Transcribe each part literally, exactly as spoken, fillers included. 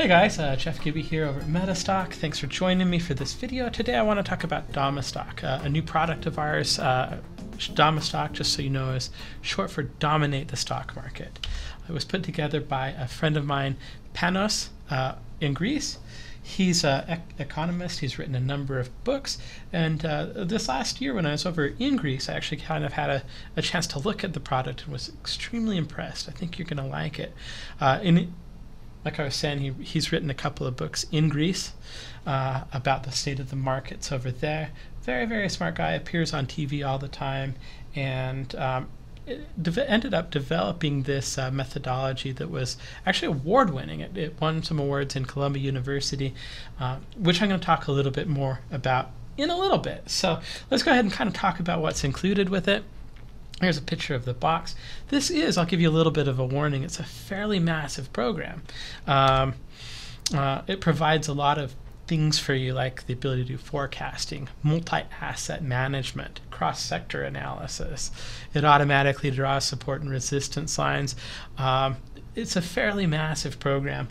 Hey guys, uh, Jeff Gibby here over at MetaStock. Thanks for joining me for this video. Today I want to talk about DomiStock, uh, a new product of ours. Uh, DomiStock, just so you know, is short for Dominate the Stock Market. It was put together by a friend of mine, Panos, uh, in Greece. He's an economist. He's written a number of books. And uh, this last year when I was over in Greece, I actually kind of had a, a chance to look at the product and was extremely impressed. I think you're going to like it. Uh, in, like I was saying, he, he's written a couple of books in Greece uh, about the state of the markets over there. Very, very smart guy. Appears on T V all the time. And um, It ended up developing this uh, methodology that was actually award-winning. It, it won some awards in Columbia University, uh, which I'm going to talk a little bit more about in a little bit. So let's go ahead and kind of talk about what's included with it. Here's a picture of the box. This is, I'll give you a little bit of a warning, it's a fairly massive program. Um, uh, it provides a lot of things for you, like the ability to do forecasting, multi-asset management, cross-sector analysis. It automatically draws support and resistance lines. Um, it's a fairly massive program.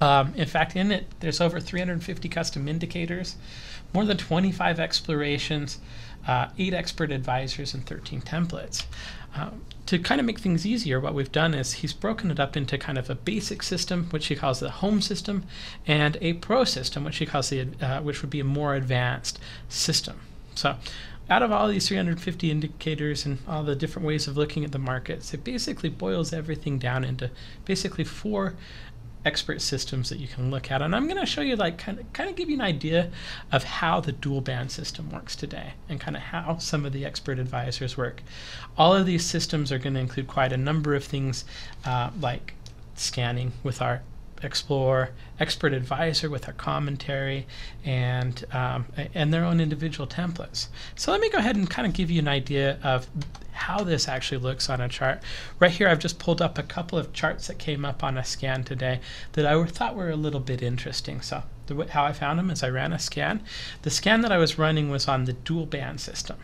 Um, in fact, in it, there's over three hundred fifty custom indicators, more than twenty-five explorations, uh, eight expert advisors, and thirteen templates. Um, to kind of make things easier, what we've done is he's broken it up into kind of a basic system, which he calls the home system, and a pro system, which he calls the, uh, which would be a more advanced system. So out of all these three hundred fifty indicators and all the different ways of looking at the markets, it basically boils everything down into basically four expert systems that you can look at. And I'm going to show you, like, kind of, kind of give you an idea of how the dual band system works today and kind of how some of the expert advisors work. All of these systems are going to include quite a number of things, uh, like scanning with our Explore, expert advisor with our commentary, and um, and their own individual templates. So let me go ahead and kind of give you an idea of how this actually looks on a chart. Right here I've just pulled up a couple of charts that came up on a scan today that I thought were a little bit interesting. So the, how I found them is I ran a scan. The scan that I was running was on the dual band system.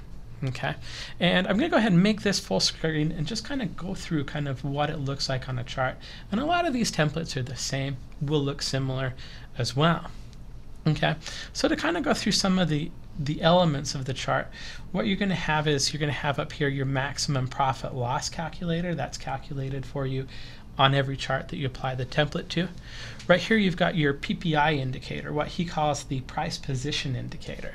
Okay, and I'm going to go ahead and make this full screen and just kind of go through kind of what it looks like on a chart. And a lot of these templates are the same, will look similar as well. Okay, so to kind of go through some of the, the elements of the chart, what you're going to have is you're going to have up here your maximum profit loss calculator. That's calculated for you on every chart that you apply the template to. Right here you've got your P P I indicator, what he calls the price position indicator.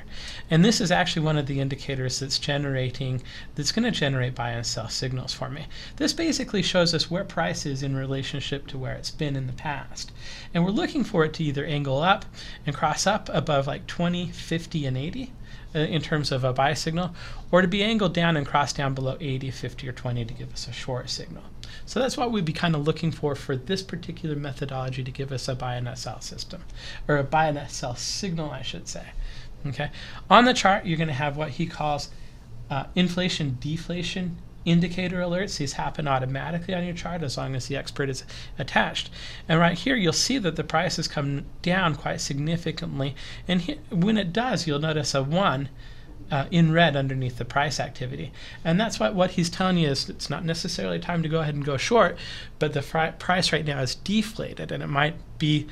And this is actually one of the indicators that's generating, that's going to generate buy and sell signals for me. This basically shows us where price is in relationship to where it's been in the past. And we're looking for it to either angle up and cross up above like twenty, fifty, and eighty uh, in terms of a buy signal, or to be angled down and cross down below eighty, fifty, or twenty to give us a short signal. So that's what we'd be kind of looking for for this particular methodology to give us a buy and a sell system, or a buy and a sell signal, I should say. Okay. On the chart, you're going to have what he calls uh, inflation-deflation indicator alerts. These happen automatically on your chart as long as the expert is attached. And right here, you'll see that the price has come down quite significantly. And he, when it does, you'll notice a one. Uh, in red underneath the price activity. And that's what, what he's telling you is it's not necessarily time to go ahead and go short, but the fr price right now is deflated, and it might be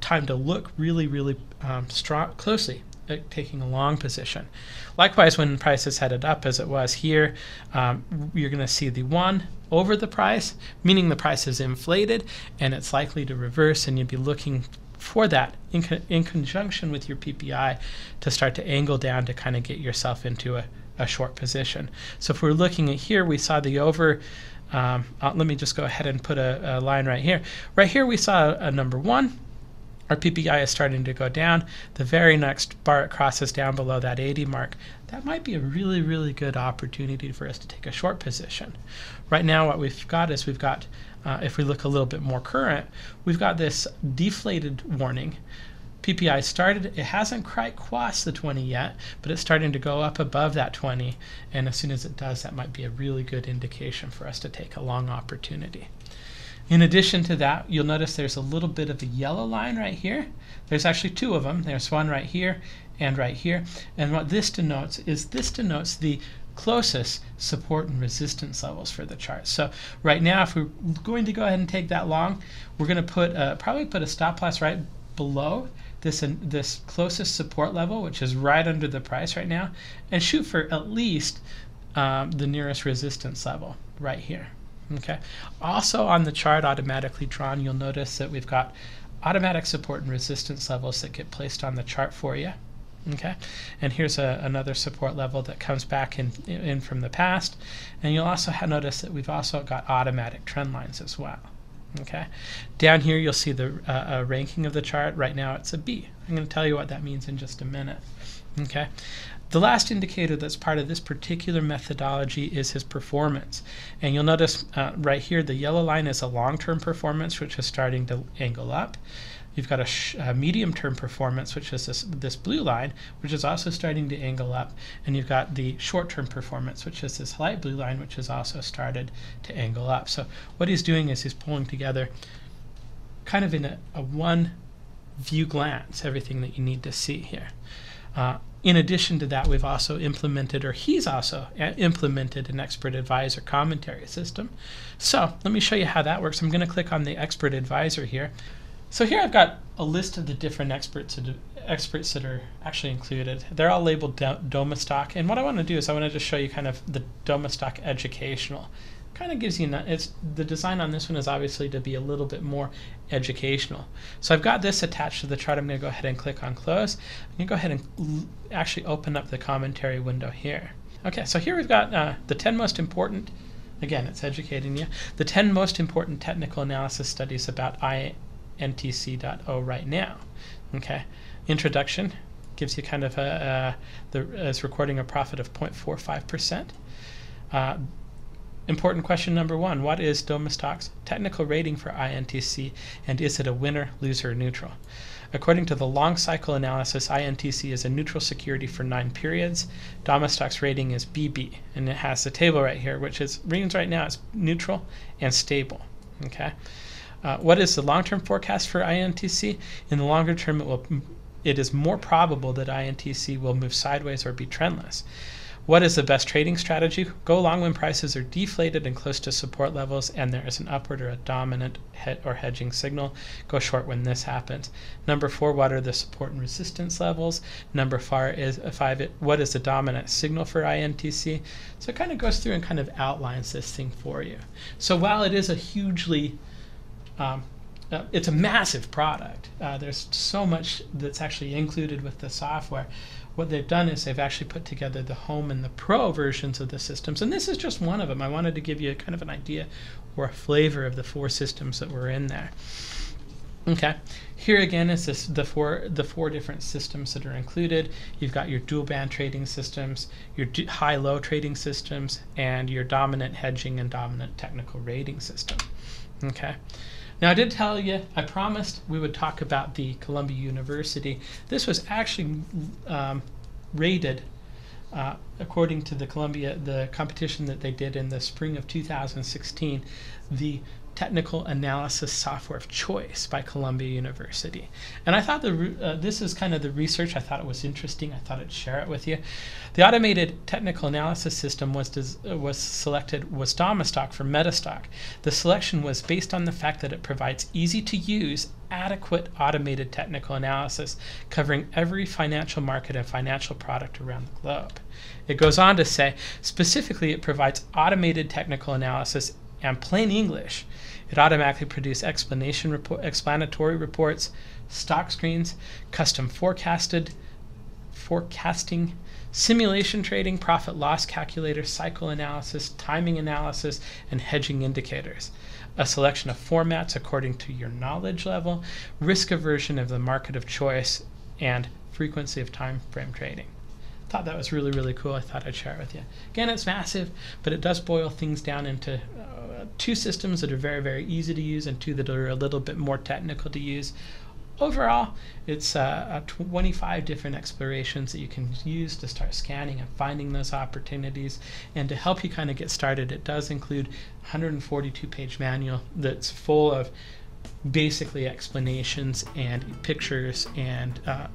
time to look really, really um, strong, closely at taking a long position. Likewise, when price is headed up as it was here, um, you're going to see the one over the price, meaning the price is inflated and it's likely to reverse, and you'd be looking for that in, co in conjunction with your P P I to start to angle down to kind of get yourself into a, a short position. So if we're looking at here, we saw the over, um, uh, let me just go ahead and put a, a line right here. Right here we saw a, a number one. Our P P I is starting to go down. The very next bar it crosses down below that eighty mark. That might be a really, really good opportunity for us to take a short position. Right now what we've got is we've got, uh, if we look a little bit more current, we've got this deflated warning. P P I started, it hasn't quite crossed the twenty yet, but it's starting to go up above that twenty, and as soon as it does, that might be a really good indication for us to take a long opportunity. In addition to that, you'll notice there's a little bit of a yellow line right here. There's actually two of them. There's one right here and right here. And what this denotes is this denotes the closest support and resistance levels for the chart. So right now, if we're going to go ahead and take that long, we're going to put a, probably put a stop loss right below this and this closest support level, which is right under the price right now, and shoot for at least um, the nearest resistance level right here. Okay. Also on the chart automatically drawn, you'll notice that we've got automatic support and resistance levels that get placed on the chart for you. Okay, and here's a, another support level that comes back in, in from the past, and you'll also have notice that we've also got automatic trend lines as well. Okay, down here you'll see the uh, uh, ranking of the chart. Right now it's a B. I'm going to tell you what that means in just a minute. Okay, the last indicator that's part of this particular methodology is his performance, and you'll notice uh, right here the yellow line is a long-term performance, which is starting to angle up. You've got a, sh a medium-term performance, which is this, this blue line, which is also starting to angle up. And you've got the short-term performance, which is this light blue line, which has also started to angle up. So what he's doing is he's pulling together kind of in a, a one-view glance everything that you need to see here. Uh, in addition to that, we've also implemented, or he's also implemented, an expert advisor commentary system. So let me show you how that works. I'm going to click on the expert advisor here. So here I've got a list of the different experts experts that are actually included. They're all labeled DomiStock, and what I want to do is I want to just show you kind of the DomiStock educational. Kind of gives you an, it's the design on this one is obviously to be a little bit more educational. So I've got this attached to the chart. I'm going to go ahead and click on close. I'm going to go ahead and actually open up the commentary window here. Okay, so here we've got uh, the ten most important. Again, it's educating you. The ten most important technical analysis studies about I N T C N T C dot O right now. Okay, introduction gives you kind of a, a the is recording a profit of zero point four five percent. Uh, important question number one: what is DomiStock's technical rating for I N T C, and is it a winner, loser, or neutral? According to the long cycle analysis, I N T C is a neutral security for nine periods. DomiStock's rating is B B, and it has the table right here, which is readings right now. It's neutral and stable. Okay. Uh, what is the long-term forecast for I N T C? In the longer term, it, will, it is more probable that I N T C will move sideways or be trendless. What is the best trading strategy? Go long when prices are deflated and close to support levels and there is an upward or a dominant he- or hedging signal. Go short when this happens. Number four, what are the support and resistance levels? Number five, is, five it, what is the dominant signal for I N T C? So it kind of goes through and kind of outlines this thing for you. So while it is a hugely Um, uh, it's a massive product. Uh, there's so much that's actually included with the software. What they've done is they've actually put together the home and the pro versions of the systems, and this is just one of them. I wanted to give you a kind of an idea or a flavor of the four systems that were in there. Okay, here again is this, the four the four different systems that are included. You've got your dual band trading systems, your high-low trading systems, and your dominant hedging and dominant technical rating system. Okay. Now I did tell you, I promised we would talk about the Columbia University. This was actually um, rated uh, according to the Columbia, the competition that they did in the spring of two thousand sixteen, the technical analysis software of choice by Columbia University. And I thought the, uh, this is kind of the research, I thought it was interesting, I thought I'd share it with you. The automated technical analysis system was, des was selected, was DomiStock for MetaStock. The selection was based on the fact that it provides easy to use, adequate automated technical analysis covering every financial market and financial product around the globe. It goes on to say, specifically it provides automated technical analysis and plain English. It automatically produces explanation report, explanatory reports, stock screens, custom forecasted, forecasting, simulation trading, profit loss calculator, cycle analysis, timing analysis, and hedging indicators. A selection of formats according to your knowledge level, risk aversion of the market of choice, and frequency of time frame trading. I thought that was really, really cool. I thought I'd share it with you. Again, it's massive, but it does boil things down into uh, two systems that are very, very easy to use and two that are a little bit more technical to use. Overall, it's uh, twenty-five different explorations that you can use to start scanning and finding those opportunities. And to help you kind of get started, it does include a one hundred forty-two page manual that's full of basically explanations and pictures and uh,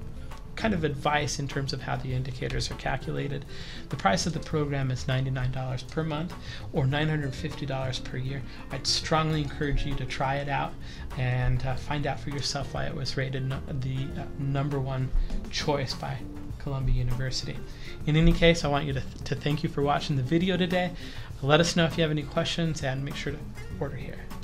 kind of advice in terms of how the indicators are calculated. The price of the program is ninety-nine dollars per month or nine hundred fifty dollars per year. I'd strongly encourage you to try it out and uh, find out for yourself why it was rated no the uh, number one choice by Columbia University. In any case, I want you to, th to thank you for watching the video today. Let us know if you have any questions and make sure to order here.